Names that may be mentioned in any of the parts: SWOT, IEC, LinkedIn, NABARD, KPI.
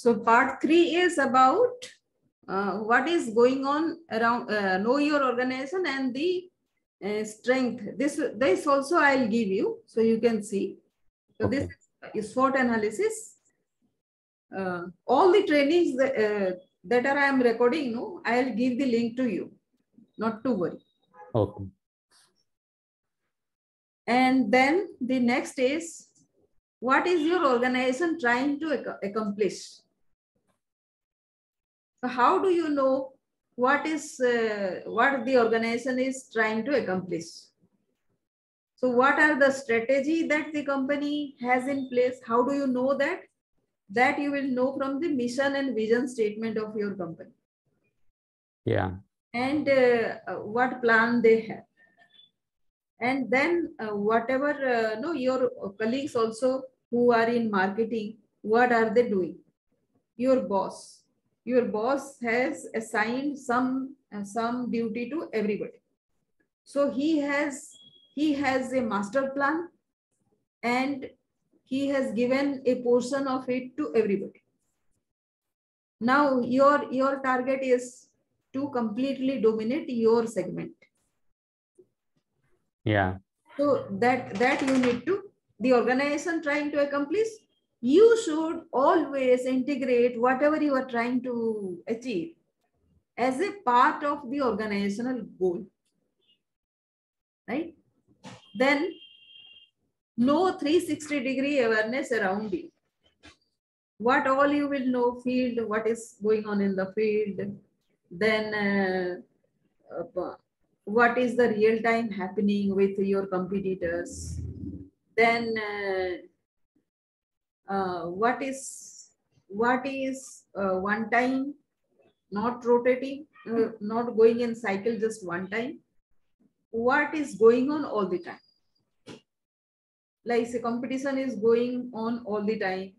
So part 3 is about what is going on around, know your organization and the strength. This also I'll give you so you can see. So okay. This is SWOT analysis. All the trainings that are I am recording, no, I'll give the link to you. Not to worry. Okay. And then the next is, what is your organization trying to accomplish? So how do you know what the organization is trying to accomplish? So what are the strategy that the company has in place? How do you know that? That you will know from the mission and vision statement of your company. Yeah. And what plan they have. And then whatever, no, your colleagues also who are in marketing, what are they doing? Your boss has assigned some duty to everybody. So he has a master plan and he has given a portion of it to everybody. Now your target is to completely dominate your segment. Yeah. So that you need to, the organization trying to accomplish, you should always integrate whatever you are trying to achieve as a part of the organizational goal, right? Then know 360-degree awareness around you. What all you will know, field, what is going on in the field, then what is the real time happening with your competitors? Then what is one time, not rotating, not going in cycle just one time. What is going on all the time? Like say competition is going on all the time.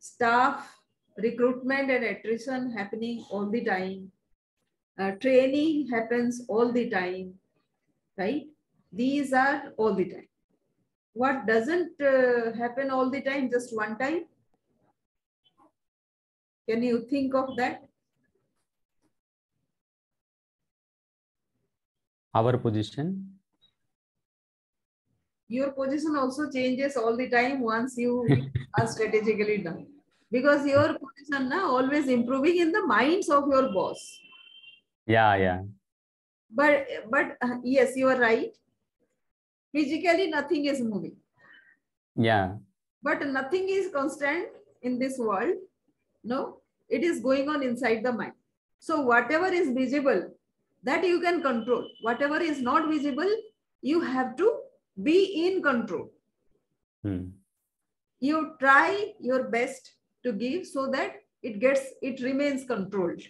Staff recruitment and attrition happening all the time. Training happens all the time, right? These are all the time. What doesn't happen all the time, just one time? Can you think of that? Our position? Your position also changes all the time once you are strategically done. Because your position now always improving in the minds of your boss. Yeah. But yes, you are right. Physically, nothing is moving. Yeah. But nothing is constant in this world. No, it is going on inside the mind. So whatever is visible, that you can control. Whatever is not visible, you have to be in control. Hmm. You try your best to give so that it remains controlled.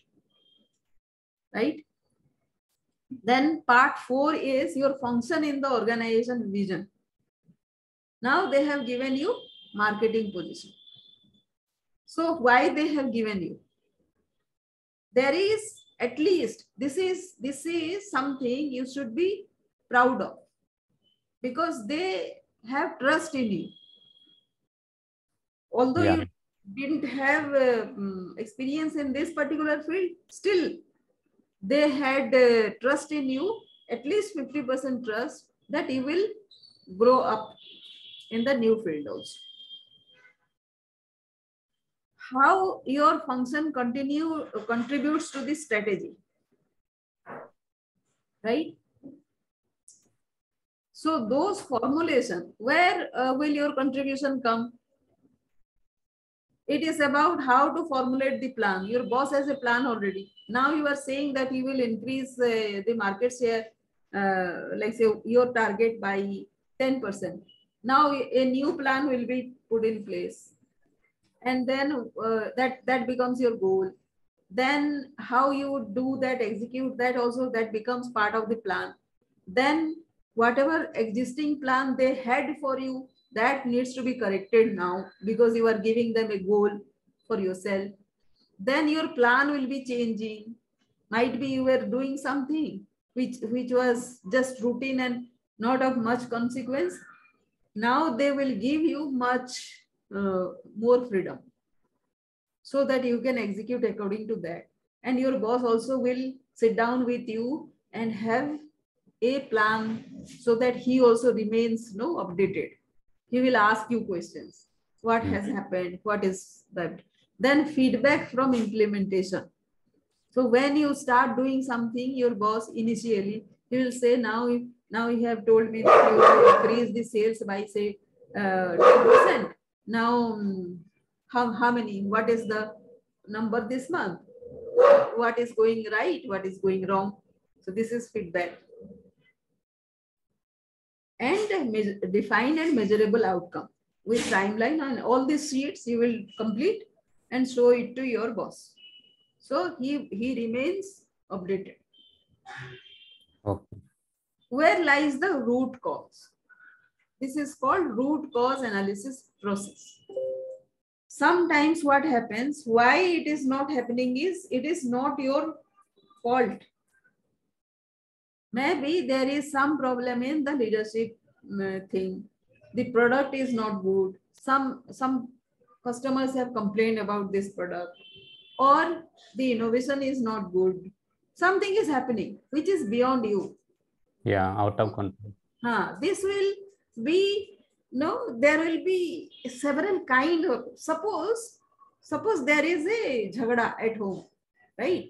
Right? Then part 4 is your function in the organization vision. Now they have given you marketing position. So why they have given you? There is at least, this is something you should be proud of because they have trust in you. Although you didn't have experience in this particular field, still, they had trust in you, at least 50% trust that you will grow up in the new field also. How your function contributes to the strategy, right? So those formulation, where will your contribution come? It is about how to formulate the plan. Your boss has a plan already. Now you are saying that you will increase the market share, like say your target by 10%. Now a new plan will be put in place. And then that becomes your goal. Then how you do that, execute that also, that becomes part of the plan. Then whatever existing plan they had for you, that needs to be corrected now because you are giving them a goal for yourself. Then your plan will be changing. Might be you were doing something which was just routine and not of much consequence. Now they will give you much more freedom. so that you can execute according to that. And your boss also will sit down with you and have a plan so that he also remains updated. He will ask you questions. What has happened? What is that? Then feedback from implementation. So when you start doing something, your boss initially, he will say, now you have told me that you will increase the sales by say 10%. Now, how many? What is the number this month? What is going right? What is going wrong? So this is feedback. And define and measurable outcome with timeline on all these sheets you will complete and show it to your boss. So he remains updated. Okay. Where lies the root cause? This is called root cause analysis process. Sometimes what happens, why it is not happening is, it is not your fault. Maybe there is some problem in the leadership thing. The product is not good. Some customers have complained about this product, or the innovation is not good. Something is happening which is beyond you. Yeah, out of control. This will be, there will be several kind of, suppose there is a jhagada at home, right?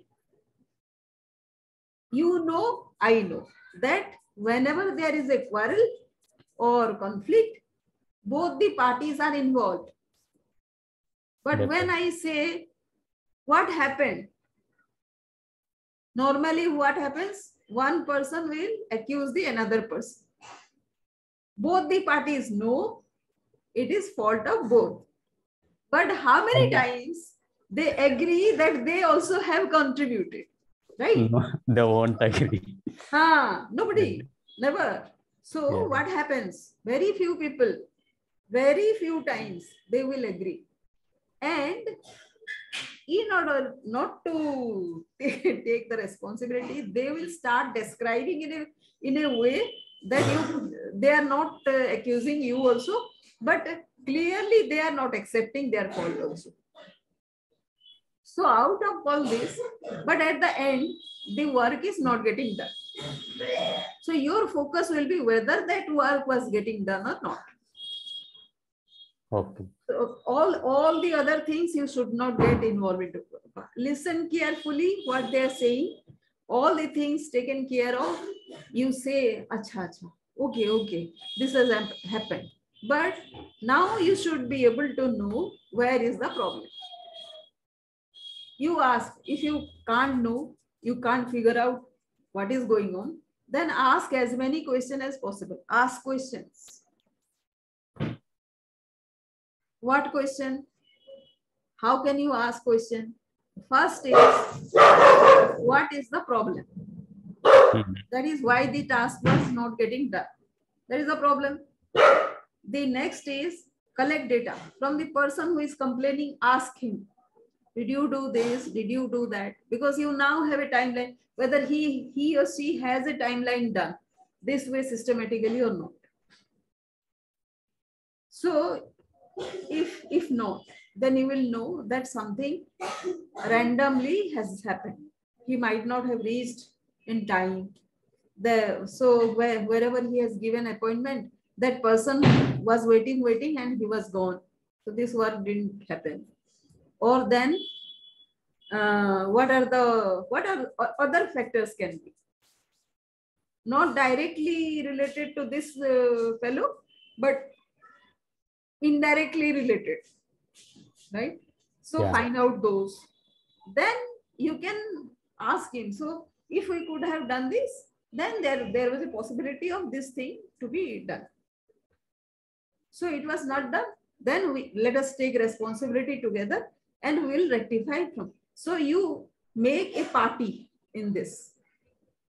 I know that whenever there is a quarrel or conflict, both the parties are involved. But when I say, what happened? Normally what happens? One person will accuse the another person. Both the parties know it is fault of both. But how many times they agree that they also have contributed? Right? No, they won't agree. Nobody. Never. So what happens? Very few people, very few times they will agree. And in order not to take the responsibility, they will start describing in a way that they are not accusing you also, but clearly they are not accepting their fault also. So out of all this, but at the end, the work is not getting done. So your focus will be whether that work was getting done or not. Okay. So all the other things you should not get involved in. Listen carefully what they are saying. All the things taken care of, you say, acha, acha, okay, okay, this has happened. But now you should be able to know where is the problem. You ask, if you can't know, you can't figure out what is going on, then ask as many questions as possible. Ask questions. What question? How can you ask question? First is, what is the problem? That is why the task was not getting done. That is the problem. The next is, collect data from the person who is complaining. Ask him, did you do this? Did you do that? Because you now have a timeline, whether he or she has a timeline done this way systematically or not. So if not, then you will know that something randomly has happened. He might not have reached in time. So wherever he has given appointment, that person was waiting and he was gone. So this work didn't happen. Or then, what are other factors can be? Not directly related to this fellow, but indirectly related, right? So find out those. Then you can ask him, so if we could have done this, then there was a possibility of this thing to be done. So it was not done. Then let us take responsibility together and we'll rectify from. So you make a party in this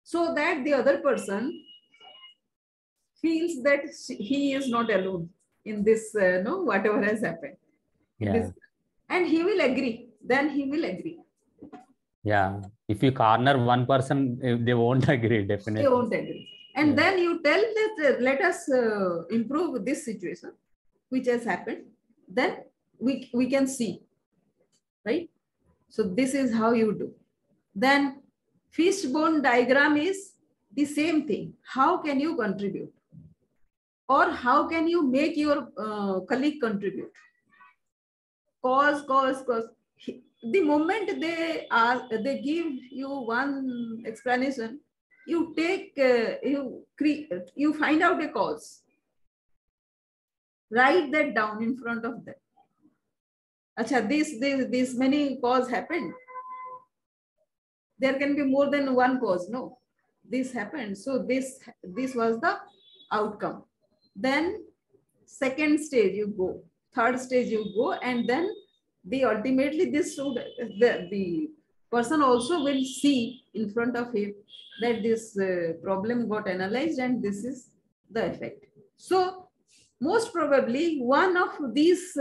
so that the other person feels that he is not alone in this, whatever has happened. Yeah. And he will agree. Then he will agree. Yeah. If you corner one person, they won't agree, definitely. They won't agree. And then you tell that let us improve this situation which has happened. Then we can see. right? So this is how you do. Then fishbone diagram is the same thing. How can you contribute? Or how can you make your colleague contribute? Cause. The moment they give you one explanation, you take, you find out a cause. Write that down in front of them. Achha, this many cause happened. There can be more than one cause. No, this happened. So this was the outcome. Then second stage you go, third stage you go, and then ultimately this student, the person also will see in front of him that this problem got analyzed and this is the effect. So most probably one of these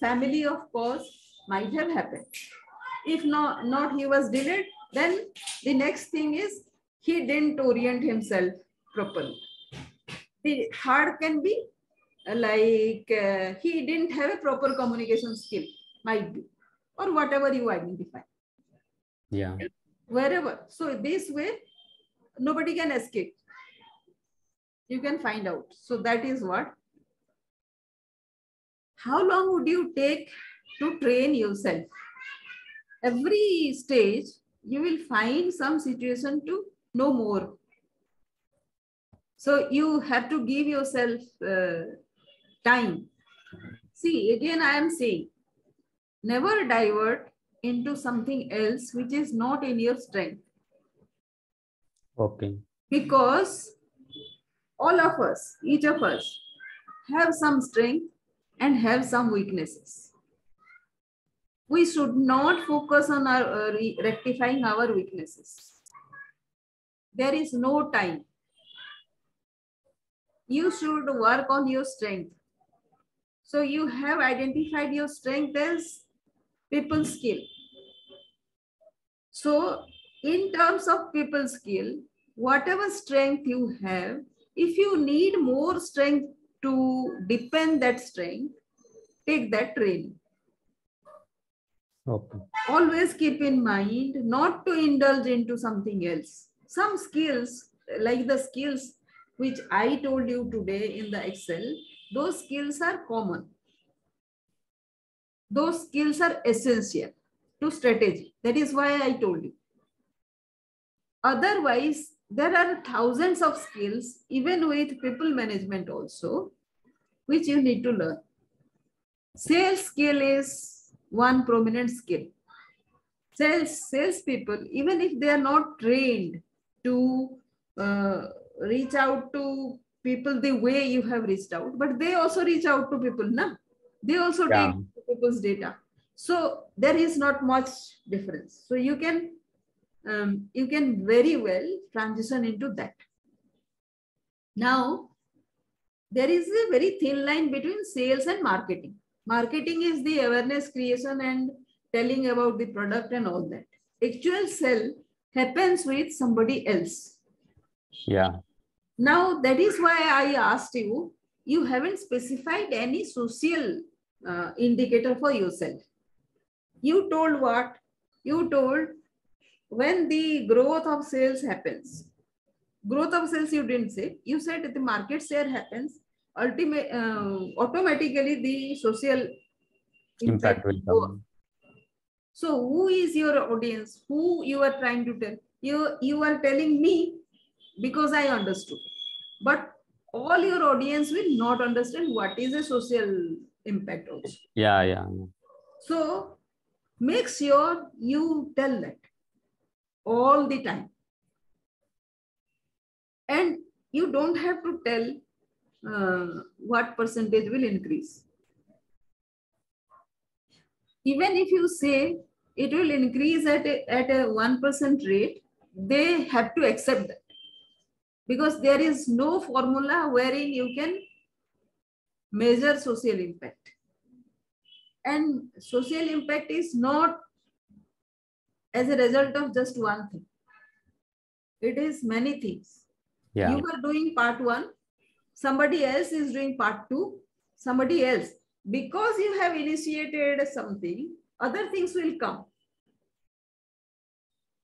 family of cause might have happened. If not he was delayed, then the next thing is he didn't orient himself properly. The third can be like he didn't have a proper communication skill. Might be, or whatever you identify. Yeah. Wherever. So this way, nobody can escape. You can find out. So that is what. How long would you take to train yourself? Every stage, you will find some situation to know more. So you have to give yourself time. See, again, I am saying, never divert into something else which is not in your strength. Okay. Because all of us, each of us, have some strength and have some weaknesses. We should not focus on our rectifying our weaknesses. There is no time. You should work on your strength. So you have identified your strength as people skill. So in terms of people skill, whatever strength you have, if you need more strength to depend that strength, take that training. Okay. Always keep in mind not to indulge into something else. Some skills, like the skills which I told you today in the Excel, those skills are common. Those skills are essential to strategy. That is why I told you. Otherwise, there are thousands of skills, even with people management also, which you need to learn. Sales skill is one prominent skill. Sales people, even if they are not trained to reach out to people the way you have reached out, but they also reach out to people, na? They also take people's data. So there is not much difference. So you can very well transition into that. Now, there is a very thin line between sales and marketing. Marketing is the awareness creation and telling about the product and all that. Actual sale happens with somebody else. Yeah. Now, that is why I asked you, you haven't specified any social indicator for yourself. You told what? You told when the growth of sales happens. Growth of sales you didn't say. You said that the market share happens. Automatically the social impact will come. So who is your audience? Who you are trying to tell? You are telling me because I understood. But all your audience will not understand what is a social impact also. Yeah, yeah. So make sure you tell that all the time. And you don't have to tell what percentage will increase. Even if you say it will increase at a 1% rate, they have to accept that. Because there is no formula wherein you can measure social impact. And social impact is not as a result of just one thing. It is many things. Yeah. You are doing part one. Somebody else is doing part two. Somebody else. Because you have initiated something, Other things will come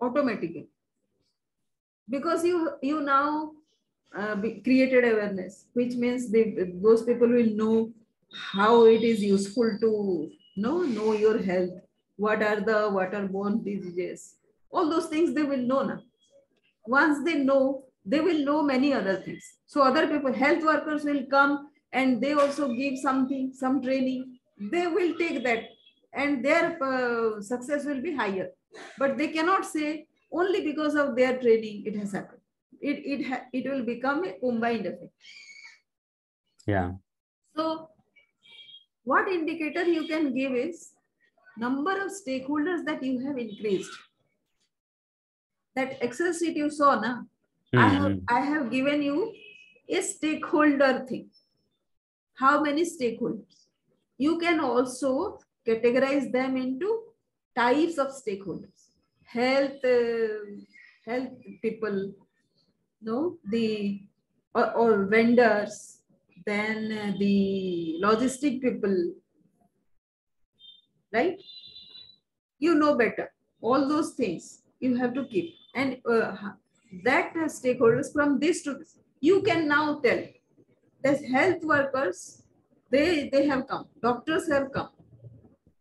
automatically because you now created awareness, which means those people will know how it is useful to know your health, what are the waterborne diseases, all those things they will know now. Once they know, they will know many other things. So other people, health workers will come and they also give something, some training. They will take that and their success will be higher. But they cannot say only because of their training it has happened. It will become a combined effect. Yeah. So what indicator you can give is number of stakeholders that you have increased. That Excel sheet you saw, na? Mm-hmm. I have given you a stakeholder thing. How many stakeholders? You can also categorize them into types of stakeholders. Health people, or vendors, then the logistic people, right? You know better. All those things you have to keep. And that stakeholders from this to this, you can now tell. As health workers, they have come. Doctors have come.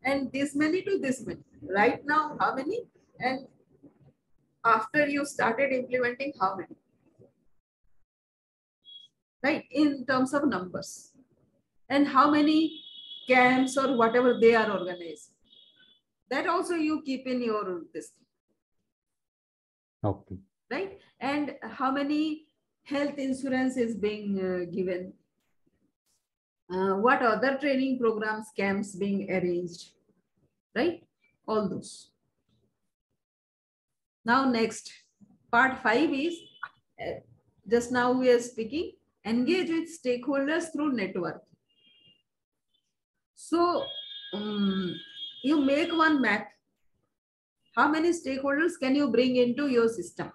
And this many to this many. Right now, how many? And after you started implementing, how many? Right? In terms of numbers. And how many camps or whatever they are organized. That also you keep in your this. Okay. Right? And how many health insurance is being given. What other training programs, camps being arranged, right? All those. Now next, part 5 is, just now we are speaking, engage with stakeholders through network. So you make one map. How many stakeholders can you bring into your system?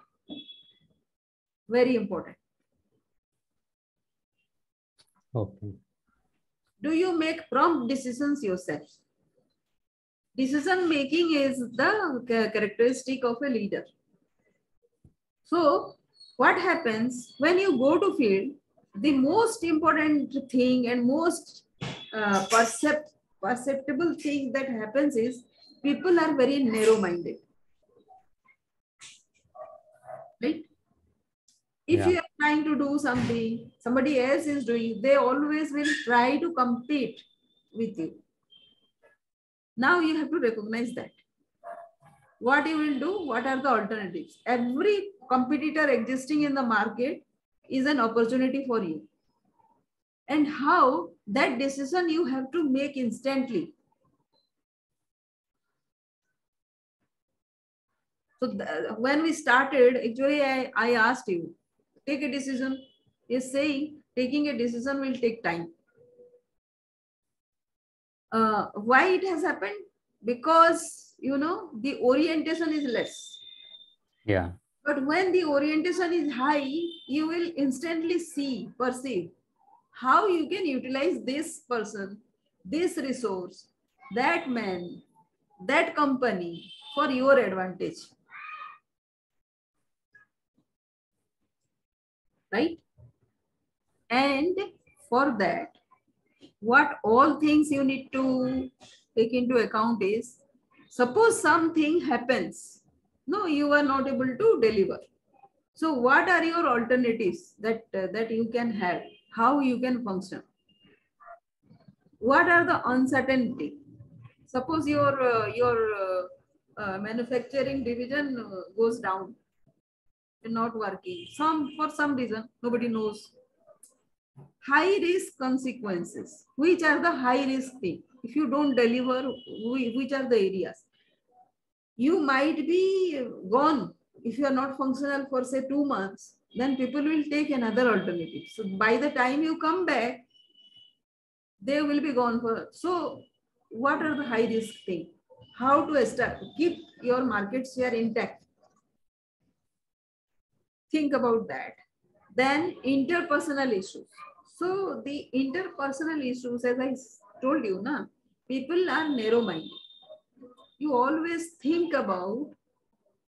Very important. Okay. Do you make prompt decisions yourself? Decision making is the characteristic of a leader. So what happens when you go to field, the most important thing and most perceptible thing that happens is people are very narrow-minded. Right? If you are trying to do something, somebody else is doing, they always will try to compete with you. Now you have to recognize that. What you will do, what are the alternatives? Every competitor existing in the market is an opportunity for you. And how that decision you have to make instantly. So when we started, actually I asked you, take a decision. Is saying taking a decision will take time. Why it has happened? Because the orientation is less. Yeah. But when the orientation is high, you will instantly see, perceive how you can utilize this person, this resource, that man, that company for your advantage. Right? And for that, what all things you need to take into account is, suppose something happens, you are not able to deliver. So what are your alternatives that you can have? How you can function? What are the uncertainty? Suppose your manufacturing division goes down. Not working. For some reason, nobody knows. High risk consequences. Which are the high risk thing? If you don't deliver, which are the areas? You might be gone. If you are not functional for say 2 months, then people will take another alternative. So by the time you come back, they will be gone for. So what are the high risk thing? How to keep your market share intact? Think about that. Then interpersonal issues. So the interpersonal issues, as I told you, people are narrow-minded. you always think about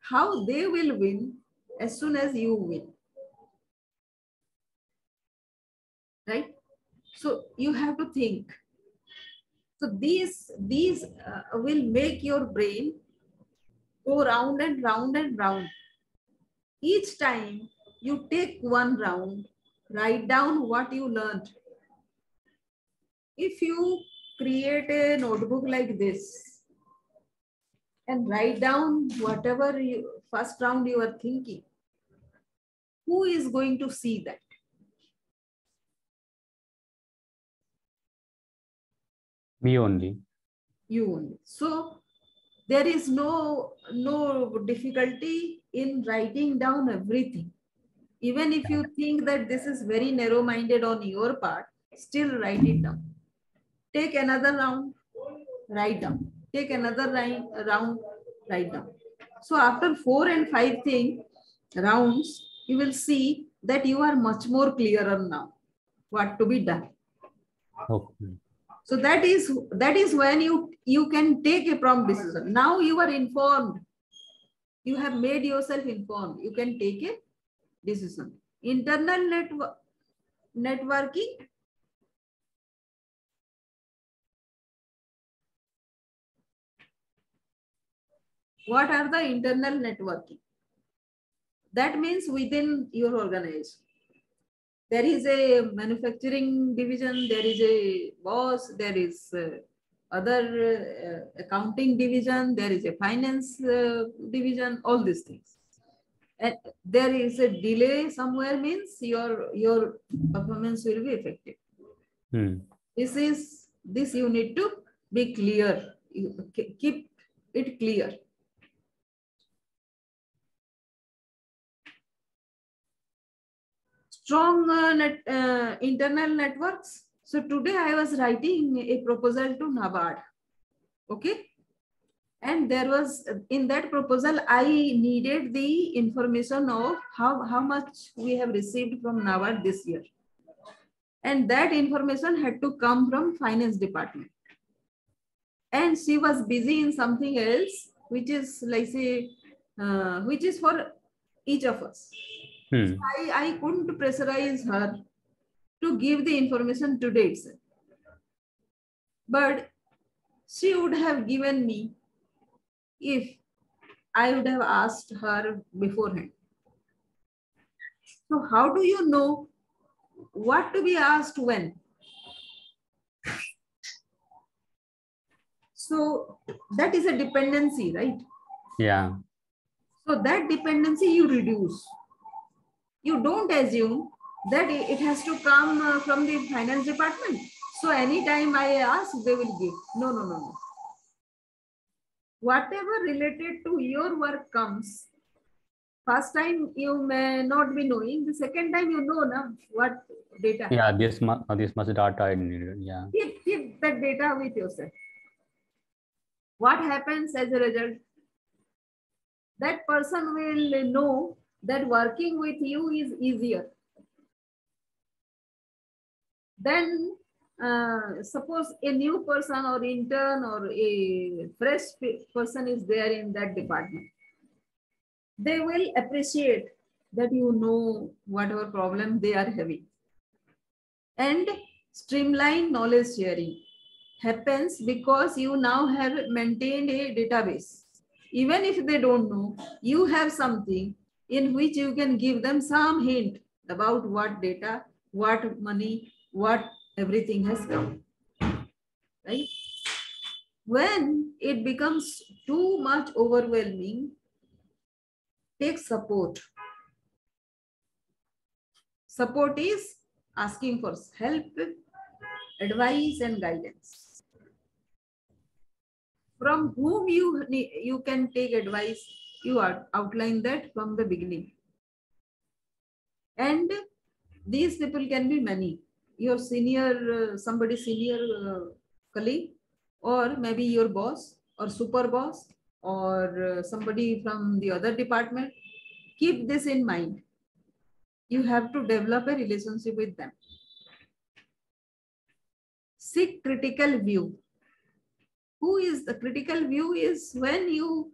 how they will win as soon as you win. Right? So you have to think. So these will make your brain go round and round and round. Each time you take one round, write down what you learned. If you create a notebook like this and write down whatever first round you are thinking, who is going to see that? Me only. You only. So there is no difficulty in writing down everything. Even if you think that this is very narrow-minded on your part, still write it down. Take another round, write down. Take another round, write down. So after 4 and 5 rounds, you will see that you are much more clearer now what to be done. Okay. So that is when you can take a prompt decision. Now you are informed. You have made yourself informed. You can take a decision. Internal networking. What are the internal networking? That means within your organization. There is a manufacturing division, there is a boss, there is other accounting division, there is a finance division, all these things. And there is a delay somewhere means your performance will be affected. Hmm. This you need to be clear, you keep it clear. Strong internal networks. So today I was writing a proposal to NABARD. Okay. And there was, in that proposal, I needed the information of how much we have received from NABARD this year. And that information had to come from finance department. And she was busy in something else, which is like say, which is for each of us. Hmm. So I couldn't pressurize her to give the information today itself. But she would have given me if I would have asked her beforehand. So how do you know what to be asked when? So that is a dependency, right? Yeah. So that dependency you reduce. You don't assume that it has to come from the finance department. So anytime I ask, they will give. No. Whatever related to your work comes, first time you may not be knowing. The second time you know now what data. Yeah, this much data I needed. Yeah. Keep that data with yourself. What happens as a result? That person will know that working with you is easier. Then suppose a new person or intern or a fresh person is there in that department. They will appreciate that you know whatever problem they are having. And streamlined knowledge sharing happens because you now have maintained a database. Even if they don't know, you have something in which you can give them some hint about what data, what money, what everything has come, right? When it becomes too much overwhelming, take support. Support is asking for help, advice and guidance. From whom you can take advice, you outline that from the beginning. And these people can be many. Your senior, somebody senior colleague, or maybe your boss or super boss or somebody from the other department. Keep this in mind. You have to develop a relationship with them. Seek critical view. who is the critical view is when you,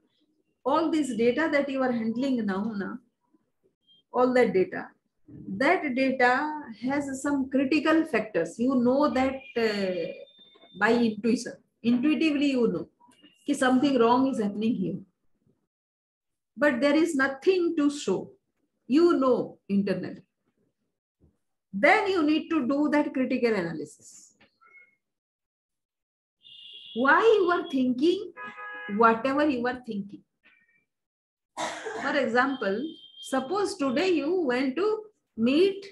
all this data that you are handling now, all that data has some critical factors. You know that by intuition, intuitively you know that something wrong is happening here. But there is nothing to show. You know internally. Then you need to do that critical analysis. Why you are thinking whatever you are thinking. For example, suppose today you went to meet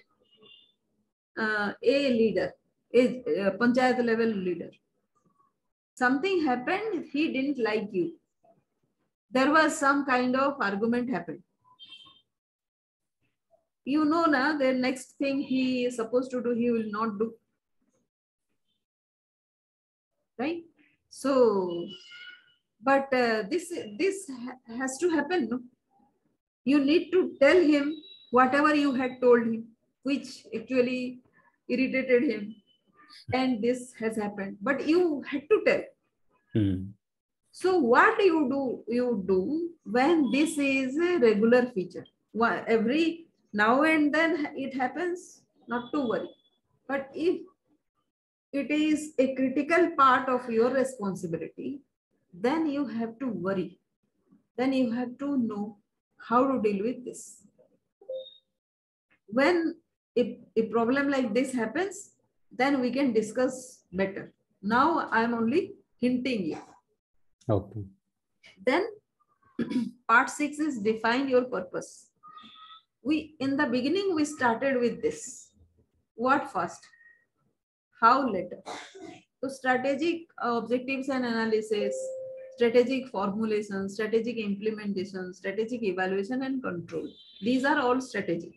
a leader, a panchayat level leader. Something happened, he didn't like you. There was some kind of argument happened. You know, the next thing he is supposed to do, he will not do. Right? So, but this has to happen. No? You need to tell him whatever you had told him, which actually irritated him. And this has happened. But you had to tell. Hmm. So what you do when this is a regular feature. Every now and then it happens, not to worry. But if it is a critical part of your responsibility, then you have to worry. Then you have to know how to deal with this. When a problem like this happens, then we can discuss better. Now I'm only hinting you. Okay. Then part 6 is define your purpose. In the beginning, we started with this. What first? How later? So strategic objectives and analysis, strategic formulation, strategic implementation, strategic evaluation and control. These are all strategic.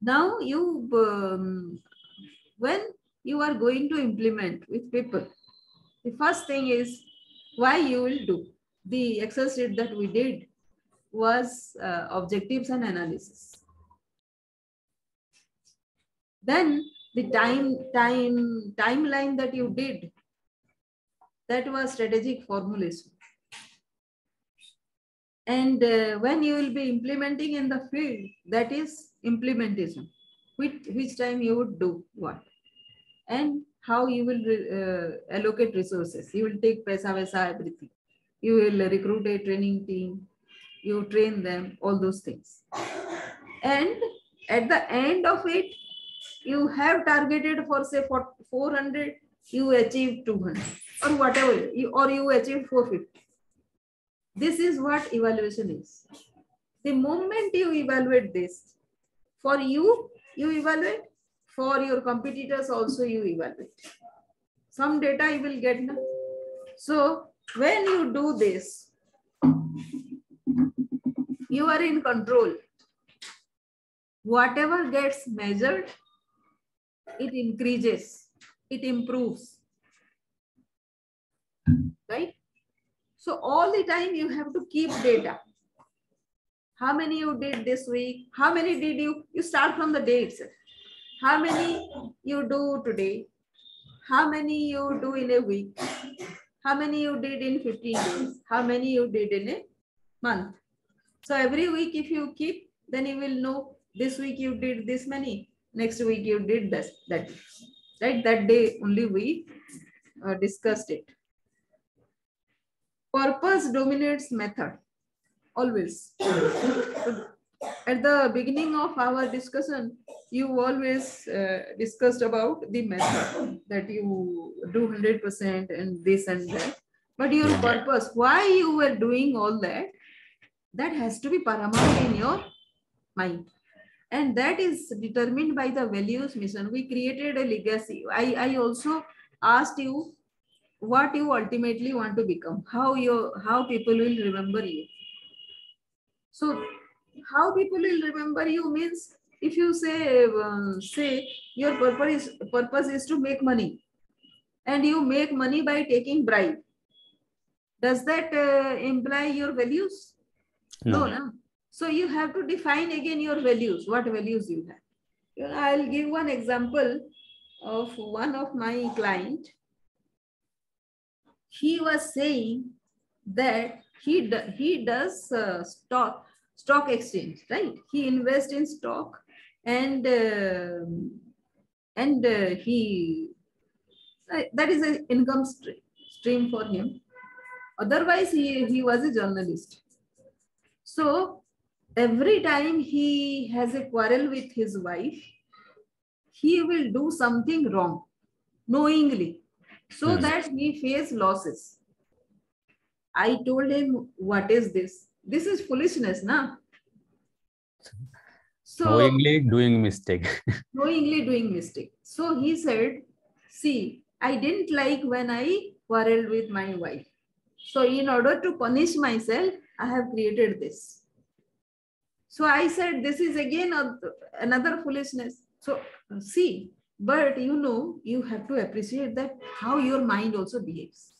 Now you, when you are going to implement with people, the first thing is why you will do. The exercise that we did was objectives and analysis. Then the timeline that you did, that was strategic formulation. And when you will be implementing in the field, that is implementation, which time you would do what, and how you will allocate resources. You will take paisa, everything. You will recruit a training team. You train them, all those things. And at the end of it, you have targeted for say 400, you achieve 200 or whatever, or you achieve 450. This is what evaluation is. The moment you evaluate this, for you, you evaluate, for your competitors also you evaluate. Some data you will get. So when you do this, you are in control. Whatever gets measured, it increases, it improves, right? So all the time you have to keep data. How many you did this week? How many did you start from the day itself. How many you do today? How many you do in a week? How many you did in 15 days? How many you did in a month? So every week if you keep, then you will know this week you did this many, next week you did this, that, right? That day only we discussed it. Purpose dominates method, always. So at the beginning of our discussion, you always discussed about the method that you do 100% and this and that. But your purpose, why you were doing all that, that has to be paramount in your mind. And that is determined by the values mission. We created a legacy. I also asked you what you ultimately want to become, how people will remember you. So how people will remember you means if you say, your purpose is to make money and you make money by taking bribe. Does that imply your values? No. No. So you have to define again your values, what values you have. I'll give one example of one of my client. he was saying that he does stock exchange, right? He invests in stock, and he that is an income stream for him. Otherwise, he was a journalist. So every time he has a quarrel with his wife, he will do something wrong knowingly, so that he face losses. I told him, what is this? This is foolishness, na? So knowingly doing mistake. Knowingly doing mistake. So he said, see, I didn't like when I quarreled with my wife. So in order to punish myself, I have created this. So I said, this is again another foolishness. So see, but you know, you have to appreciate that how your mind also behaves.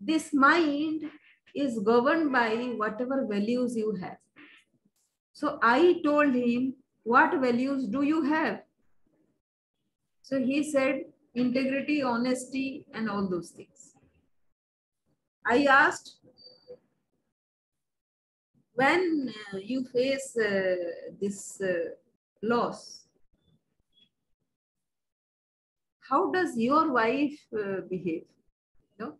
This mind is governed by whatever values you have. So I told him, what values do you have? So he said, integrity, honesty, and all those things. I asked, when you face this loss, how does your wife behave? No,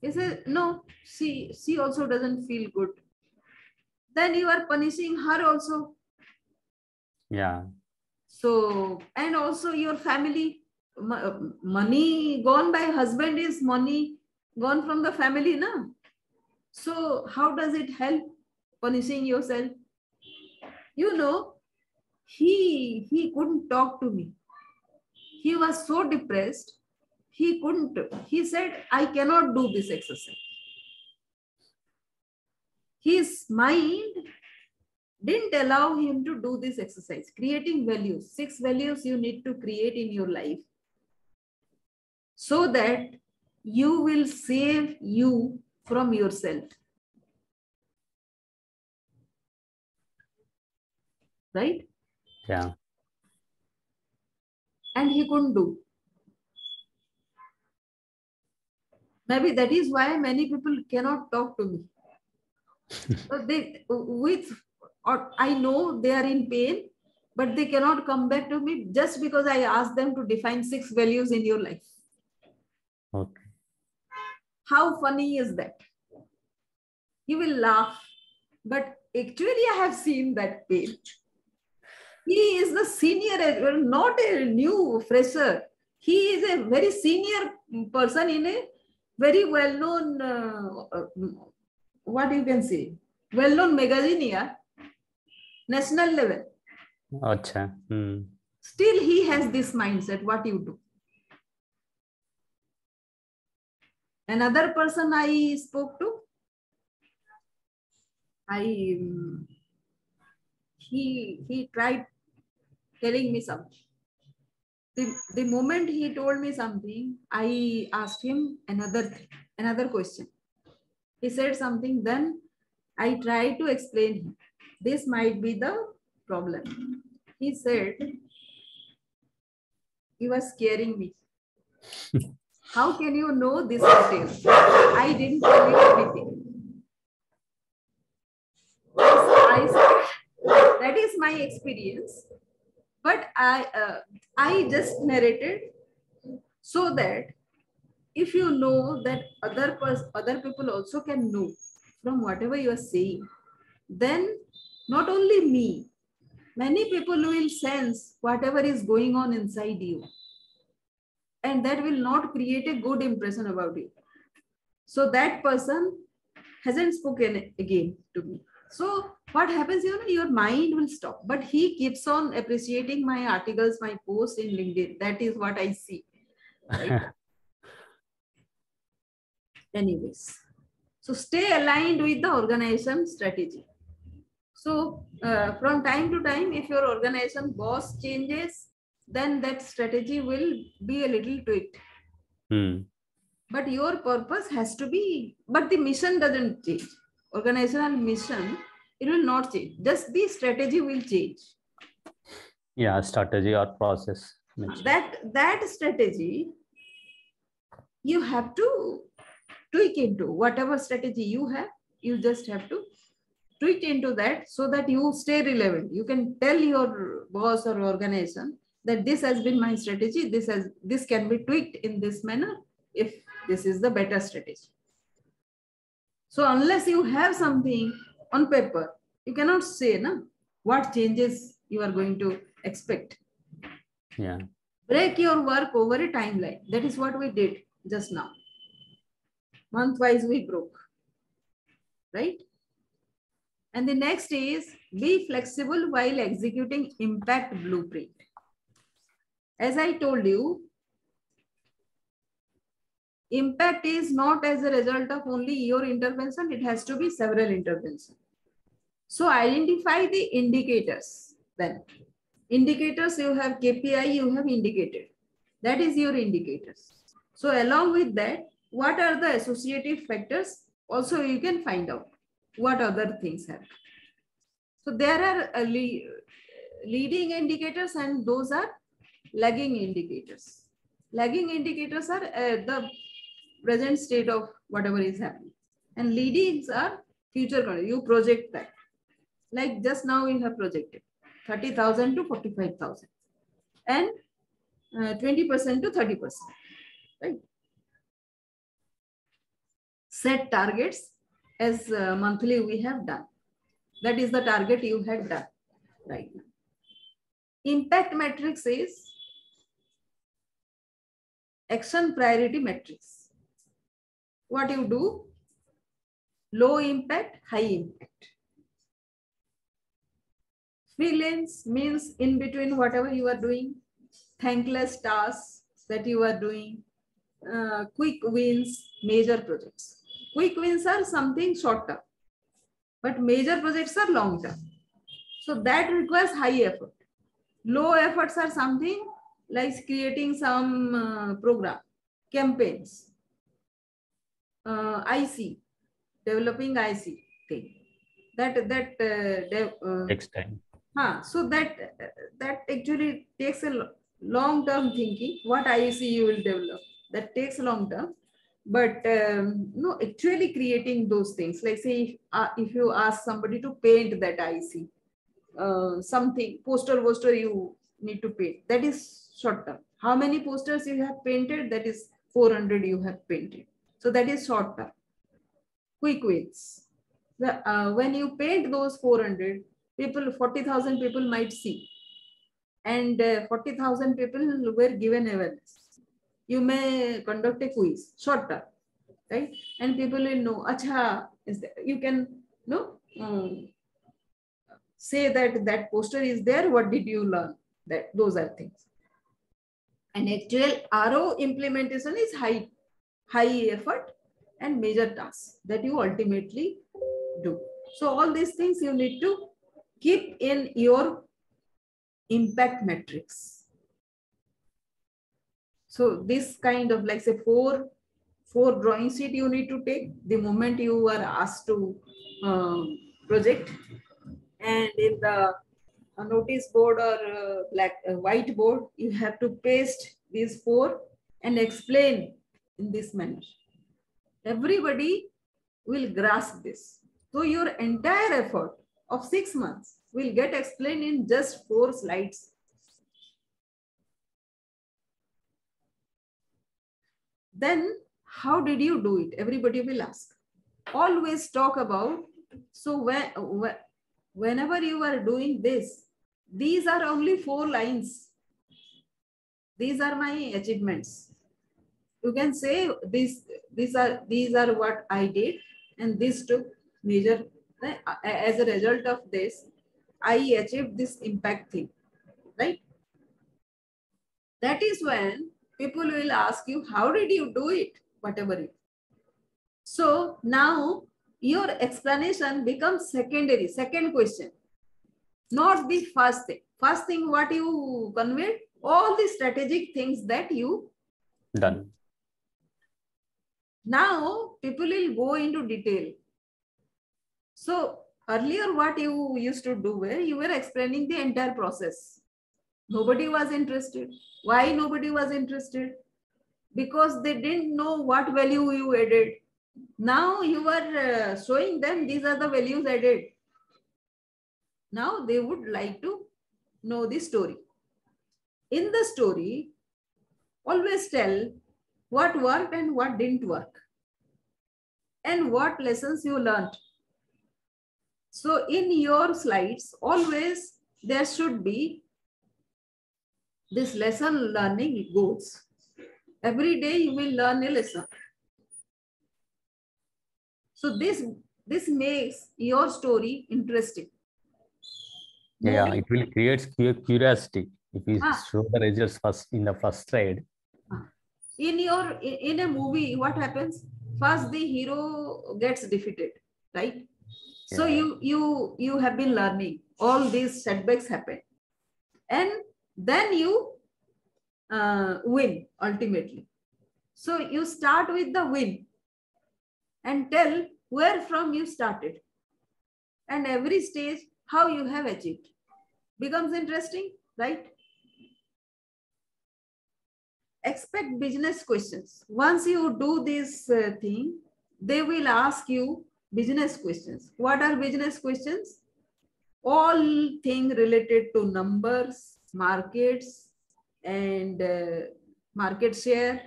he says, no, she also doesn't feel good. Then you are punishing her also. Yeah. So, and also your family, money gone by husband is money gone from the family, no? So how does it help? Punishing yourself. You know, he couldn't talk to me. He was so depressed. He couldn't. He said, I cannot do this exercise. His mind didn't allow him to do this exercise. Creating values. 6 values you need to create in your life, so that you will save you from yourself. Right? Yeah. And he couldn't do. Maybe that is why many people cannot talk to me. So they, or I know they are in pain, but they cannot come back to me just because I asked them to define 6 values in your life. Okay. How funny is that? You will laugh, but actually I have seen that pain. He is the senior, not a new fresher. He is a very senior person in a very well-known, what you can say, well-known magazine here, national level. Achha. Hmm. Still he has this mindset, what you do. Another person I spoke to, he tried telling me something. The moment he told me something, I asked him another question. He said something, then I tried to explain him. This might be the problem. He said, you are scaring me. How can you know this detail? I didn't tell you anything. I said, that is my experience. But I just narrated so that if you know that other people also can know from whatever you are saying, then not only me, many people will sense whatever is going on inside you. And that will not create a good impression about you. So that person hasn't spoken again to me. So what happens, you know, your mind will stop, but he keeps on appreciating my articles, my posts in LinkedIn. That is what I see. Right? Anyways, so stay aligned with the organization strategy. So from time to time, if your organization boss changes, then that strategy will be a little tweaked. Hmm. But your purpose has to be, but the mission doesn't change. Organizational mission, it will not change. Just the strategy will change. Yeah, strategy or process. That strategy, you have to tweak into whatever strategy you have. You just have to tweak into that so that you stay relevant. You can tell your boss or organization that this has been my strategy. This can be tweaked in this manner if this is the better strategy. So unless you have something on paper, you cannot say what changes you are going to expect. Yeah. Break your work over a timeline. That is what we did just now. Month-wise we broke, right? And the next is be flexible while executing impact blueprint. As I told you, impact is not as a result of only your intervention. It has to be several interventions. So identify the indicators then. Indicators, you have KPI, you have indicated. That is your indicators. So along with that, what are the associative factors? Also, you can find out what other things happen. So there are leading indicators and those are lagging indicators. Lagging indicators are the present state of whatever is happening. And leadings are future. You project that. Like just now we have projected 30,000 to 45,000 and 20% to 30%, right? Set targets as monthly we have done. That is the target you had done right now. Impact matrix is action priority matrix. What you do? Low impact, high impact. Freelance means in between whatever you are doing, thankless tasks that you are doing, quick wins, major projects. Quick wins are something short term, but major projects are long term. So that requires high effort. Low efforts are something like creating some program, campaigns, IC, developing IC thing. Next time. So that actually takes a long-term thinking. What IEC you will develop, that takes long-term. But no, actually creating those things. Like say, if you ask somebody to paint that IEC, something, poster you need to paint. That is short-term. How many posters you have painted? That is 400 you have painted. So that is short-term. Quick wins. When you paint those 400, 40,000 people might see, and 40,000 people were given awareness. You may conduct a quiz, short term, right? And people will know, acha, you can say that poster is there, what did you learn? Those are things. And actual RO implementation is high effort and major tasks that you ultimately do. So all these things you need to keep in your impact matrix. So this kind of, like say, four drawing sheet you need to take the moment you are asked to project, and in the notice board or whiteboard you have to paste these 4 and explain in this manner. Everybody will grasp this. So your entire effort of 6 months will get explained in just 4 slides. Then how did you do it? Everybody will ask. Always talk about, so whenever you are doing this, these are only 4 lines. These are my achievements. You can say these are what I did, and this took major, as a result of this, I achieved this impact thing, right? That is when people will ask you, how did you do it? Whatever it. So now your explanation becomes secondary, second question, not the first thing. First thing what you conveyed, all the strategic things that you done. Now people will go into detail. So earlier what you used to do where you were explaining the entire process. Nobody was interested. Why nobody was interested? Because they didn't know what value you added. Now you are showing them these are the values added. Now they would like to know the story. In the story, always tell what worked and what didn't work, and what lessons you learned. So in your slides, always there should be this lesson learning goals. Every day you will learn a lesson. So this makes your story interesting. Yeah, it will create curiosity if you show the results first in the first slide. In a movie, what happens? First, the hero gets defeated, right? Yeah. So you have been learning. All these setbacks happen, and then you win ultimately. So you start with the win and tell where from you started, and every stage how you have achieved. Becomes interesting, right? Expect business questions. Once you do this thing, they will ask you business questions. What are business questions? All things related to numbers, markets, and market share,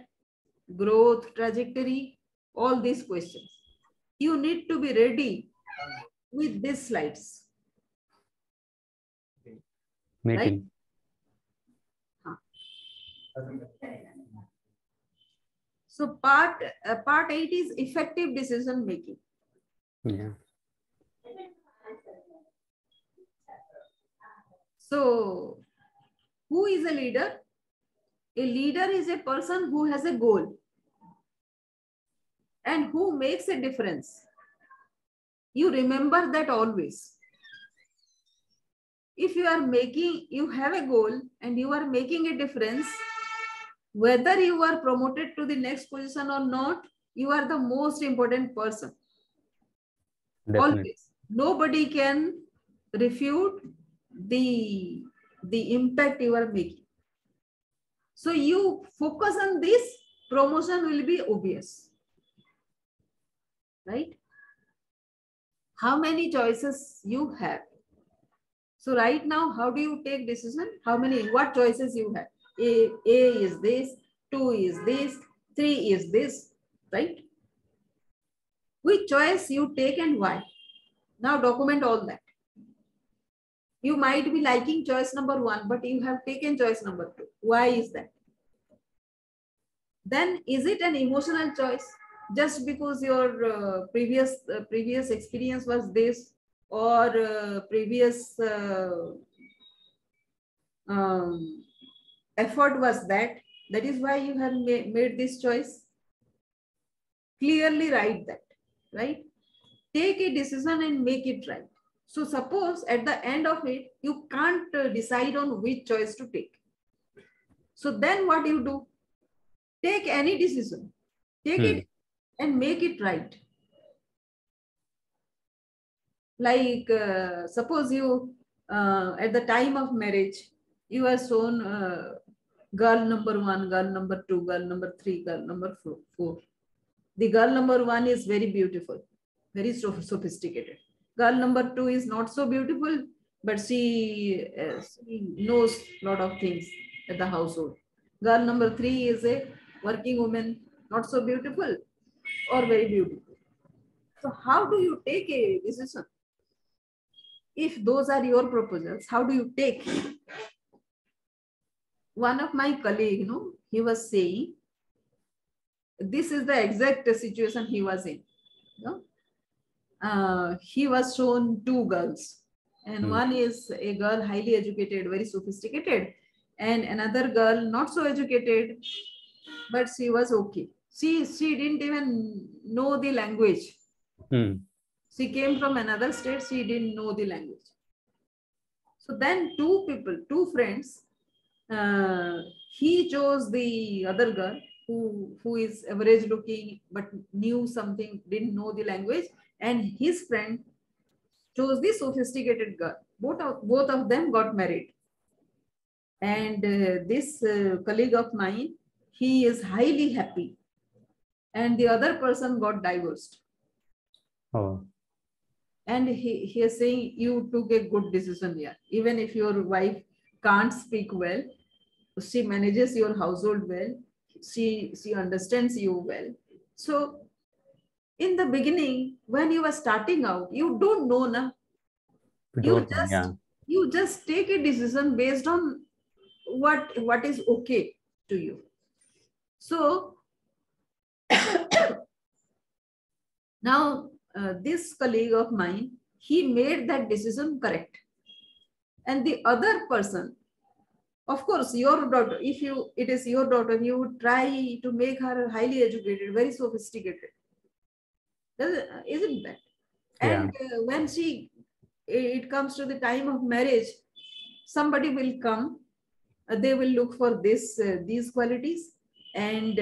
growth trajectory, all these questions. You need to be ready with these slides. Right? So part 8 is effective decision making. Yeah. So who is a leader? A leader is a person who has a goal and who makes a difference. You remember that always. If you have a goal and you are making a difference, whether you are promoted to the next position or not, you are the most important person. Definitely. Always. Nobody can refute the impact you are making. So you focus on this, promotion will be obvious. Right? How many choices you have? So right now, how do you take decision? What choices you have? A is this, 2 is this, 3 is this, right? Which choice you take and why? Now document all that. You might be liking choice number 1, but you have taken choice number 2. Why is that? Then is it an emotional choice? Just because your previous experience was this, or previous effort was that. That is why you have made this choice. Clearly write that, right? Take a decision and make it right. So suppose at the end of it, you can't decide on which choice to take. So then what you do? Take any decision. Take it and make it right. Like suppose you, at the time of marriage, you are shown girl number 1, girl number 2, girl number 3, girl number 4. The girl number 1 is very beautiful, very sophisticated. Girl number 2 is not so beautiful, but she knows a lot of things at the household. Girl number 3 is a working woman, not so beautiful or very beautiful. So how do you take a decision? If those are your proposals, how do you take? One of my colleagues, he was saying, this is the exact situation he was in. He was shown 2 girls, and one is a girl highly educated, very sophisticated, and another girl not so educated, but she was okay. She didn't even know the language. She came from another state, she didn't know the language. So then 2 friends, he chose the other girl who is average looking but knew something, didn't know the language, and his friend chose the sophisticated girl. Both of them got married. And this colleague of mine, he is highly happy and the other person got divorced. Oh. And he is saying you took a good decision here. Even if your wife can't speak well, she manages your household well. She understands you well. So in the beginning, when you are starting out, you don't know, na. You just take a decision based on what is okay to you. So now this colleague of mine, he made that decision correct. And the other person, of course, your daughter, if you, it is your daughter, you would try to make her highly educated, very sophisticated. Isn't that? Yeah. And when she, it comes to the time of marriage, somebody will come, they will look for this, these qualities, and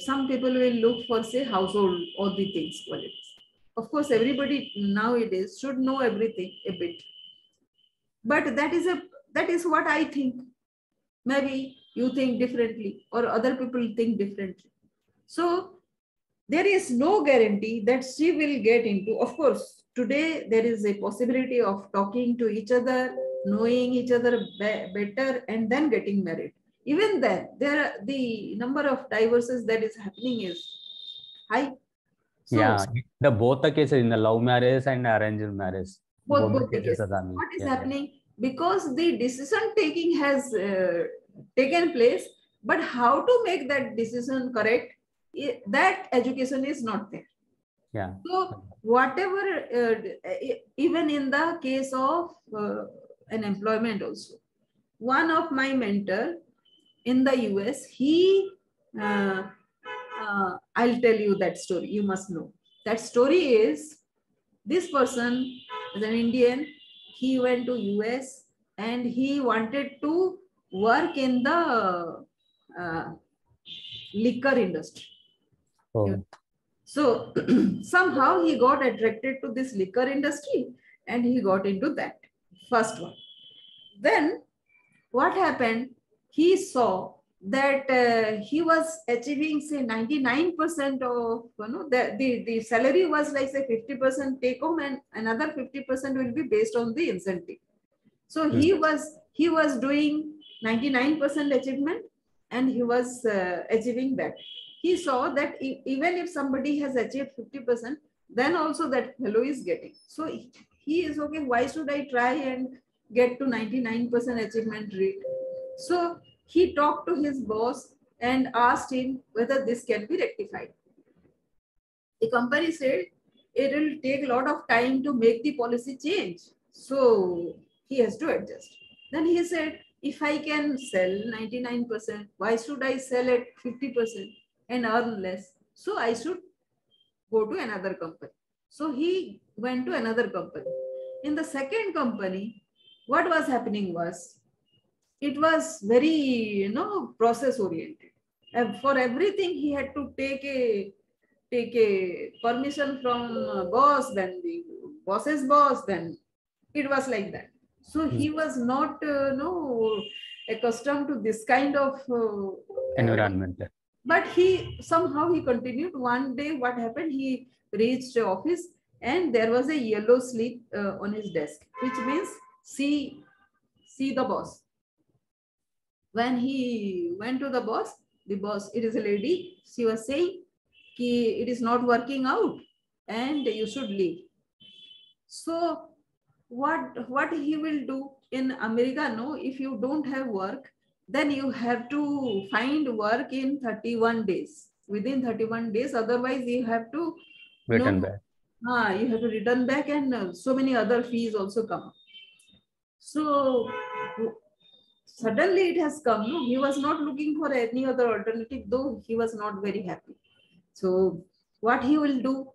some people will look for, say, household or the things qualities. Of course, everybody nowadays should know everything a bit, but that is what I think. Maybe you think differently, or other people think differently. So there is no guarantee that she will get into. Of course, today there is a possibility of talking to each other, knowing each other better, and then getting married. Even then, there are the number of divorces that is happening is high. So, yeah, the both the cases in the love marriage and arranged marriage. Both the cases. What is happening? Because the decision taking has taken place, but how to make that decision correct, that education is not there. Yeah. So whatever, even in the case of an employment also, one of my mentor in the US, he, I'll tell you that story. You must know that story is this person is an Indian. He went to US and he wanted to work in the liquor industry. Oh. Yeah. So somehow he got attracted to this liquor industry and he got into that first one. Then what happened? He saw that he was achieving, say, 99% of, you know, the salary was like, say, 50% take home and another 50% will be based on the incentive. So he was doing 99% achievement and he was achieving that. He saw that even if somebody has achieved 50%, then also that fellow is getting. So he is okay, why should I try and get to 99% achievement rate? So he talked to his boss and asked him whether this can be rectified. The company said it will take a lot of time to make the policy change. So he has to adjust. Then he said, if I can sell 99%, why should I sell at 50% and earn less? So I should go to another company. So he went to another company. In the second company, what was happening was, it was very, you know, process oriented. And for everything he had to take a permission from boss, then the boss's boss, then it was like that. So he was not accustomed to this kind of environment. But he somehow he continued. One day, what happened? He reached the office and there was a yellow slip on his desk, which means see the boss. When he went to the boss, it is a lady, she was saying, it is not working out and you should leave. So what he will do in America, no, if you don't have work, then you have to find work in 31 days. Within 31 days, otherwise you have to return back. You have to return back and so many other fees also come. So suddenly it has come. No, he was not looking for any other alternative, though he was not very happy. So what he will do?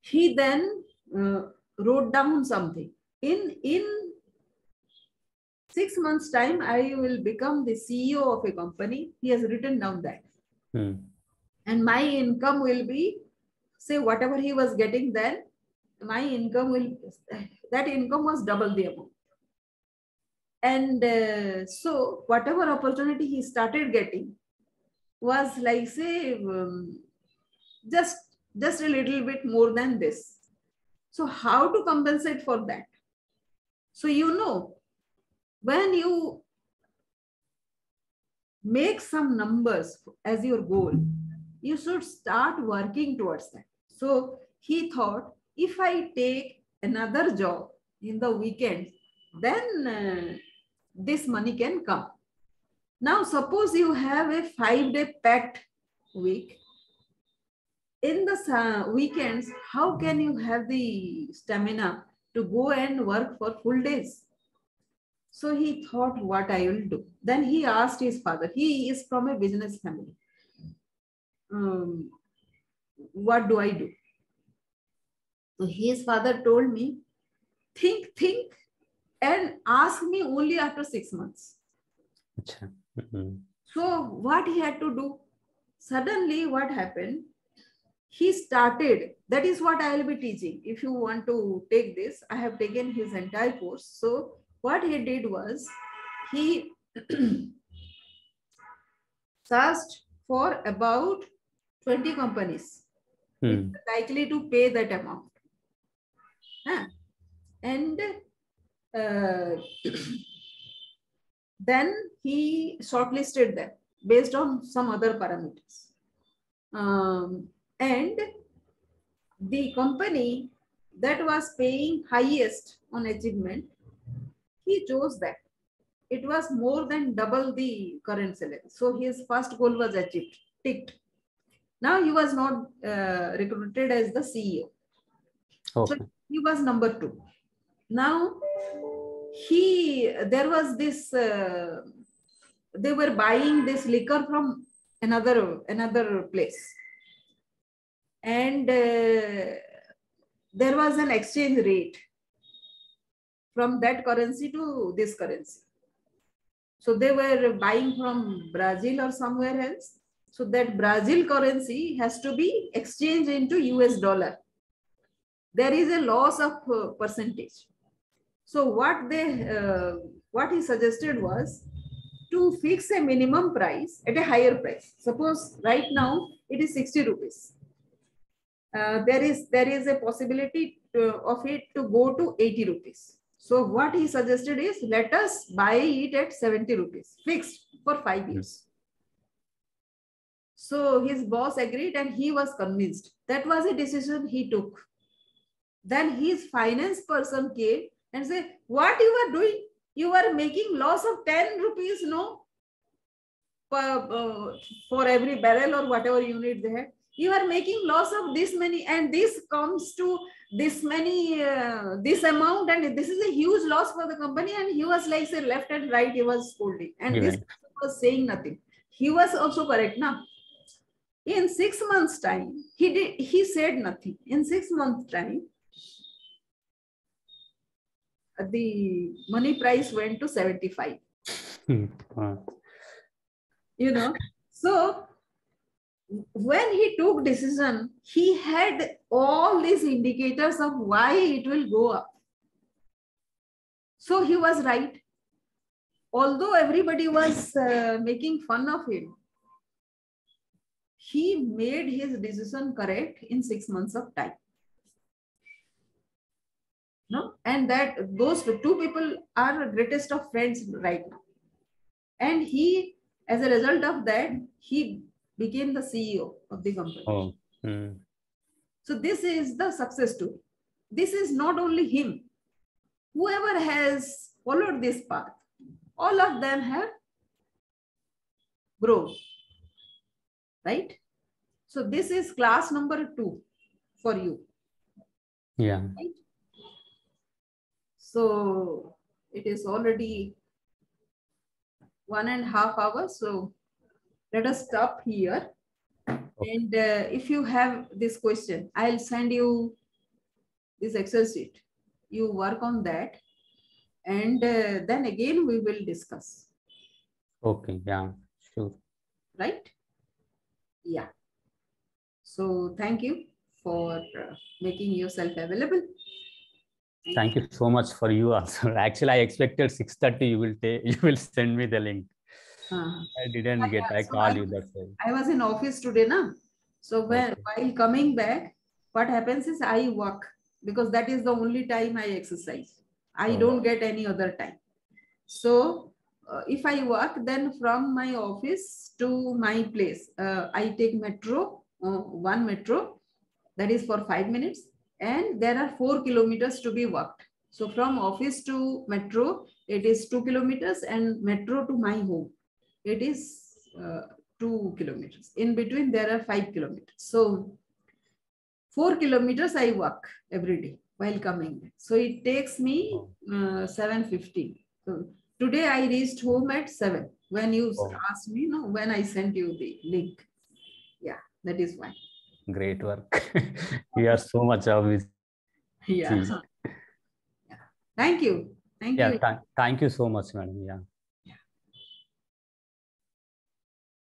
He then wrote down something. In 6 months' time, I will become the CEO of a company. He has written down that. And my income will be, say, whatever he was getting then, my income will, that income was double the amount. And so whatever opportunity he started getting was like, say, just a little bit more than this. So how to compensate for that? So you know, when you make some numbers as your goal, you should start working towards that. So he thought, if I take another job in the weekend, then this money can come. Now, suppose you have a 5-day packed week. In the weekends, how can you have the stamina to go and work for full days? So he thought, what I will do. Then he asked his father. He is from a business family. What do I do? So his father told me, think, and ask me only after 6 months. So what he had to do? Suddenly what happened? He started, that is what I will be teaching. If you want to take this, I have taken his entire course. So what he did was, he searched for about 20 companies likely to pay that amount. And then he shortlisted them based on some other parameters. And the company that was paying highest on achievement, he chose that. It was more than double the current salary. So his first goal was achieved, ticked. Now he was not recruited as the CEO. Okay. So he was number 2. Now there was this, they were buying this liquor from another place. And there was an exchange rate from that currency to this currency. So they were buying from Brazil or somewhere else. So that Brazil currency has to be exchanged into US dollar. There is a loss of percentage. So what he suggested was to fix a minimum price at a higher price. Suppose right now it is 60 rupees. There is a possibility of it to go to 80 rupees. So what he suggested is, let us buy it at 70 rupees fixed for 5 years. So his boss agreed and he was convinced. That was a decision he took. Then his finance person came and said, what you are doing? You are making loss of 10 rupees, no? For every barrel or whatever unit they had. You are making loss of this many, and this comes to this many, this amount, and this is a huge loss for the company. And he was like, say, left and right, he was scolding. And this was saying nothing. He was also correct, now. In 6 months' time, he said nothing. In 6 months' time, the money price went to 75. Wow. You know, so when he took decision, he had all these indicators of why it will go up. So he was right. Although everybody was making fun of him, he made his decision correct in 6 months of time. No? And that those two people are the greatest of friends right now. And he, as a result of that, he became the CEO of the company. Oh. Mm. So this is the success story. This is not only him. Whoever has followed this path, all of them have grown. Right? So this is class number 2 for you. Yeah. Right? So it is already 1.5 hours. So let us stop here. Okay. And if you have this question, I'll send you this Excel sheet. You work on that. And then again, we will discuss. Okay. Yeah, sure. Right? Yeah. So thank you for making yourself available. Thank you so much for you also. Actually, I expected 6:30 you will send me the link. I didn't get. I called you that way. I was in office today, na. So when while coming back, what happens is I walk, because that is the only time I exercise. I don't get any other time. So if I walk, then from my office to my place, I take metro, one metro, that is for 5 minutes, and there are 4 kilometers to be walked. So from office to metro, it is 2 kilometers, and metro to my home, it is 2 kilometers. In between, there are 5 kilometers. So 4 kilometers I walk every day while coming back. So it takes me 7:15. So today I reached home at 7. When you asked me, no, when I sent you the link. Yeah, that is why. Great work. You are so much obvious. Yeah. Thank you. Thank you so much, madam. Yeah.